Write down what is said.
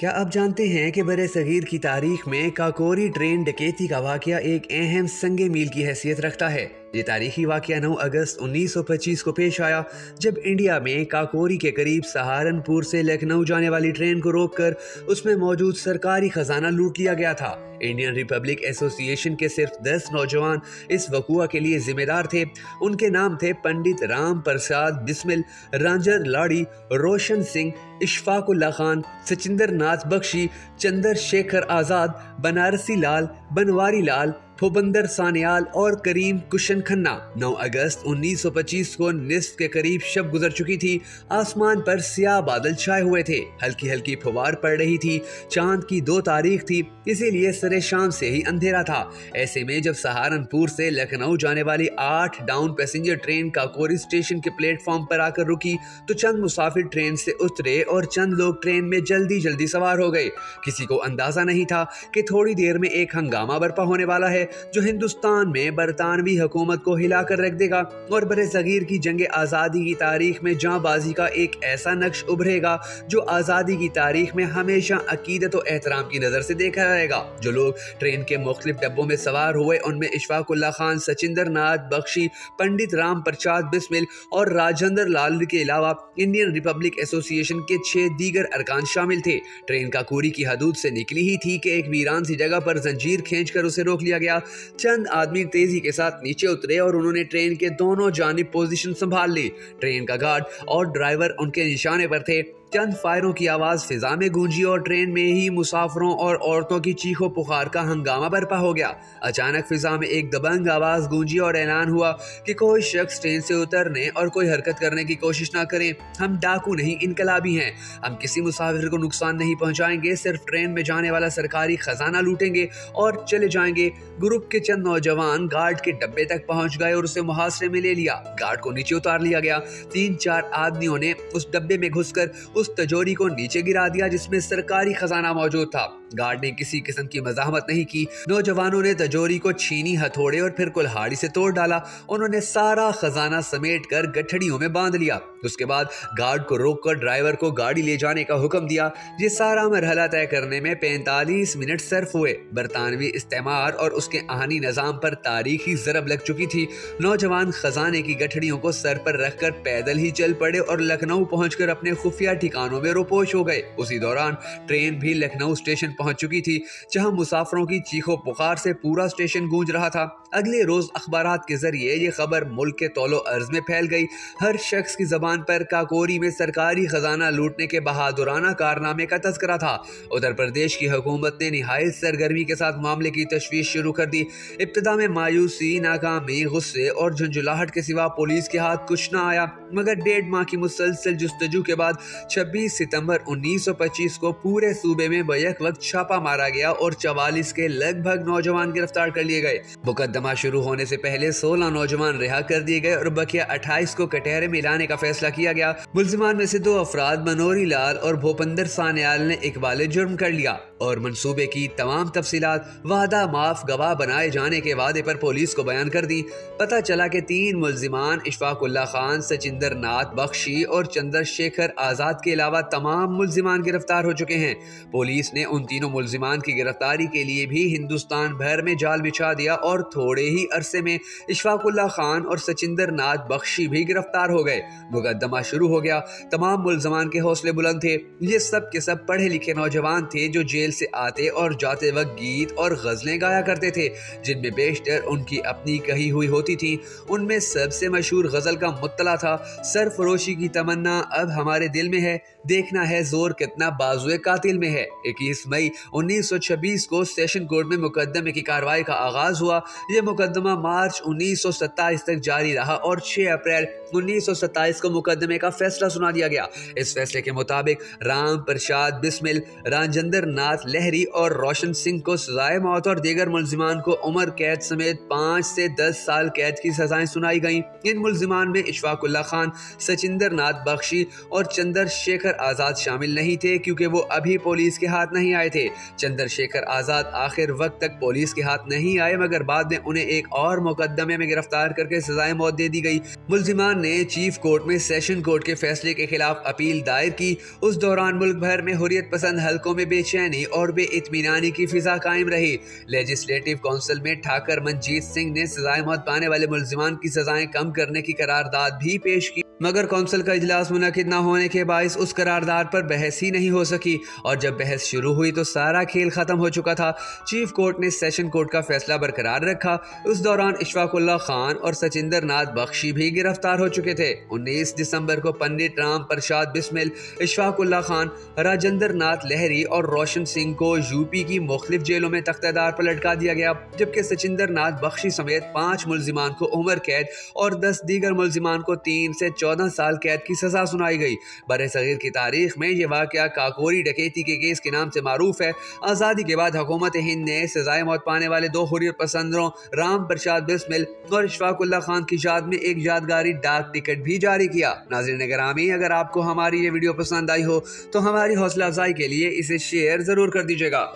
क्या आप जानते हैं कि बरसगीर की तारीख में काकोरी ट्रेन डकैती का वाकया एक अहम संगे मील की हैसियत रखता है। ये तारीखी वाकया 9 अगस्त 1925 को पेश आया, जब इंडिया में काकोरी के करीब सहारनपुर से लखनऊ जाने वाली ट्रेन को रोककर उसमें मौजूद सरकारी खजाना लूट लिया गया था। इंडियन रिपब्लिक एसोसिएशन के सिर्फ 10 नौजवान इस वकूआ के लिए जिम्मेदार थे। उनके नाम थे पंडित राम प्रसाद बिस्मिल, राजेंद्र लाल, रोशन सिंह, अशफाक उल्ला खान, सचिंदर नाथ बख्शी, चंद्रशेखर आज़ाद, बनारसी लाल, मनोरी लाल, भूपेंद्र सान्याल और करीम कुशन खन्ना। 9 अगस्त 1925 को निस्फ के करीब शब गुजर चुकी थी। आसमान पर स्याह बादल छाए हुए थे, हल्की हल्की फुवार पड़ रही थी। चांद की 2 तारीख थी, इसीलिए सरे शाम से ही अंधेरा था। ऐसे में जब सहारनपुर से लखनऊ जाने वाली 8 down passenger train Kakori station के प्लेटफॉर्म पर आकर रुकी तो चंद मुसाफिर ट्रेन से उतरे और चंद लोग ट्रेन में जल्दी जल्दी सवार हो गए। किसी को अंदाजा नहीं था कि थोड़ी देर में एक हंगामा बर्पा होने वाला है जो हिंदुस्तान में बरतानवी हुकूमत को हिलाकर रख देगा और बरसगीर की जंग आज़ादी की तारीख में जांबाजी का एक ऐसा नक्श उभरेगा जो आज़ादी की तारीख में हमेशा अकीदत और एहतराम की नज़र से देखा जाएगा। जो लोग ट्रेन के मुख्तलिफ डब्बों में सवार हुए उनमें अशफाक उल्ला खान, सचिंदर नाथ बख्शी, पंडित राम प्रसाद बिस्मिल और राजेंद्र लाल के अलावा इंडियन रिपब्लिक एसोसिएशन के 6 दीगर अरकान शामिल थे। ट्रेन काकोरी की हदूद से निकली ही थी कि एक वीरान सी जगह पर जंजीर खींचकर उसे रोक लिया गया। चंद आदमी तेजी के साथ नीचे उतरे और उन्होंने ट्रेन के दोनों जानिब पोजीशन संभाल ली। ट्रेन का गार्ड और ड्राइवर उनके निशाने पर थे। चंद फायरों की आवाज़ फिजा में गूंजी और ट्रेन में ही मुसाफिरों और औरतों की चीखों पुकार का हंगामा बरपा हो गया। अचानक फिजा में एक दबंग आवाज़ गूंजी और ऐलान हुआ कि कोई शख्स ट्रेन से उतरने और कोई हरकत करने की कोशिश ना करें। हम डाकू नहीं, इनकलाबी हैं। हम किसी मुसाफिर को नुकसान नहीं पहुँचाएंगे, सिर्फ ट्रेन में जाने वाला सरकारी खजाना लूटेंगे और चले जाएंगे। ग्रुप के चंद नौजवान गार्ड के डब्बे तक पहुँच गए और उसे मुहासरे में ले लिया। गार्ड को नीचे उतार लिया गया। 3-4 आदमियों ने उस डब्बे में घुसकर उस तिजोरी को नीचे गिरा दिया जिसमें सरकारी खजाना मौजूद था। गार्ड ने किसी किस्म की मजामत नहीं की। नौजवानों ने तिजोरी को छीनी, हथौड़े और फिर कुल्हाड़ी से तोड़ डाला। उन्होंने सारा खजाना समेटकर गठड़ियों में बांध लिया। उसके बाद गार्ड को रोककर ड्राइवर को गाड़ी ले जाने का हुक्म दिया। ये सारा मरहला तय करने में 45 मिनट सर्फ हुए। बरतानवी इस्तेमार और उसके आहनी निज़ाम पर तारीखी ज़रब लग चुकी थी। नौजवान खजाने की गठड़ियों को सर पर रखकर पैदल ही चल पड़े और लखनऊ पहुँच अपने खुफिया ठिकानों में रोपोश हो गए। उसी दौरान ट्रेन भी लखनऊ स्टेशन पहुंच चुकी थी, जहां मुसाफिरों की चीखों पुकार से पूरा स्टेशन गूंज रहा था। अगले रोज अखबारात के जरिए ये खबर मुल्क के तौलो अर्ज में फैल गई। हर शख्स की जबान पर काकोरी में सरकारी खजाना लूटने के बहादुराना कारनामे का तस्करा था। उत्तर प्रदेश की हुकूमत ने निहायत सरगर्मी के साथ मामले की तशवीश शुरू कर दी। इब्तदा में मायूसी, नाकामी, गुस्से और झुंझुलाहट के सिवा पुलिस के हाथ कुछ ना आया, मगर 1.5 माह की मुसलसल जस्तजू के बाद 26 सितंबर 1925 को पूरे सूबे में बैक वक्त छापा मारा गया और 44 के लगभग नौजवान गिरफ्तार कर लिए गए। मुकदमा शुरू होने से पहले 16 नौजवान रिहा कर दिए गए और बकिया 28 को कटहरे में लाने का फैसला किया गया। मुलजिमान में से 2 अफराद मनोरी लाल और भूपेंद्र सान्याल ने इकबाल जुर्म कर लिया और मंसूबे की तमाम तफसीलात वादा माफ गवाह बनाए जाने के वादे पर पुलिस को बयान कर दी। पता चला कि 3 मुलजिमान अशफाक उल्ला खान, सचिंदर नाथ बख्शी और चंद्रशेखर आज़ाद के अलावा तमाम मुलजिमान गिरफ्तार हो चुके हैं। पुलिस ने उन तीनों मुलजिमान की गिरफ्तारी के लिए भी हिंदुस्तान भर में जाल बिछा दिया और थोड़े ही अरसे में अशफाक उल्ला खान और सचिंदर नाथ बख्शी भी गिरफ्तार हो गए। मुकदमा शुरू हो गया। तमाम मुलजमान के हौसले बुलंद थे। ये सब के सब पढ़े लिखे नौजवान थे जो जेल से आते और जाते वक्त गीत और गजलें गाया करते थे, जिनमें बेशतर उनकी अपनी कही हुई होती थी। उनमें सबसे मशहूर गजल का मुत्तला था, सरफरोशी की तमन्ना अब हमारे दिल में है, देखना है जोर कितना बाजुए कातिल में है। 21 मई 1926 को सेशन कोर्ट में मुकदमे की कार्रवाई का आगाज हुआ। यह मुकदमा मार्च 1927 तक जारी रहा और 6 अप्रैल 1927 को मुकदमे का फैसला सुना दिया गया। इस फैसले के मुताबिक राम प्रसाद बिस्मिल, राजेंद्र नाथ लाहिड़ी और रोशन सिंह को सजाए मौत और दीगर मुलजिमान को उम्र कैद समेत 5 से 10 साल कैद की सजाएं सुनाई गईं। इन मुलजिमान में अशफाक उल्ला खान, सचिंदर नाथ बख्शी और चंद्रशेखर आज़ाद शामिल नहीं थे क्योंकि वो अभी पुलिस के हाथ नहीं आए थे। चंद्रशेखर आज़ाद आखिर वक्त तक पुलिस के हाथ नहीं आए, मगर बाद में उन्हें एक और मुकदमे में गिरफ्तार करके सजाए मौत दे दी गई। मुलजिमान ने चीफ कोर्ट में सेशन कोर्ट के फैसले के खिलाफ अपील दायर की। उस दौरान मुल्क भर में हुर्रियत पसंद हलकों में बेचैनी और बेइत्मीनानी की फिजा कायम रही। लेजिस्लेटिव काउंसिल में ठाकर मंजीत सिंह ने सजाए मौत पाने वाले मुलजिमान की सजाएं कम करने की करारदाद भी पेश की, मगर कौंसिल का इजलास मुनक़िद न होने के बायस उस करारदाद पर बहस ही नहीं हो सकी और जब बहस शुरू हुई तो सारा खेल ख़त्म हो चुका था। चीफ कोर्ट ने सेशन कोर्ट का फैसला बरकरार रखा। उस दौरान अशफाक उल्ला खान और सचिंदर नाथ बख्शी भी गिरफ्तार हो चुके थे। 19 दिसंबर को पंडित राम प्रसाद बिस्मिल, अशफाक उल्ला खान, राजेंद्र नाथ लाहिड़ी और रोशन सिंह को यूपी की मुख्तलिफ जेलों में तख्तेदार पर लटका दिया गया, जबकि सचिंदर नाथ बख्शी समेत 5 मुलजिमान को उम्र कैद और 10 दीगर मुलजिमान को 3 से 14 साल कैद की सजा सुनाई गई। बरसगीर की तारीख में यह वाक़या काकोरी डकैती के केस के नाम से मारूफ है। आज़ादी के बाद हुकूमत हिंद ने सजाए मौत पाने वाले 2 हुर्रियत पसंदों राम प्रसाद बिस्मिल और अशफाक उल्ला खान की याद में एक यादगारी डाक टिकट भी जारी किया। नाज़रीन गिरामी, अगर आपको हमारी ये वीडियो पसंद आई हो तो हमारी हौसला अफजाई के लिए इसे शेयर ज़रूर कर दीजिएगा।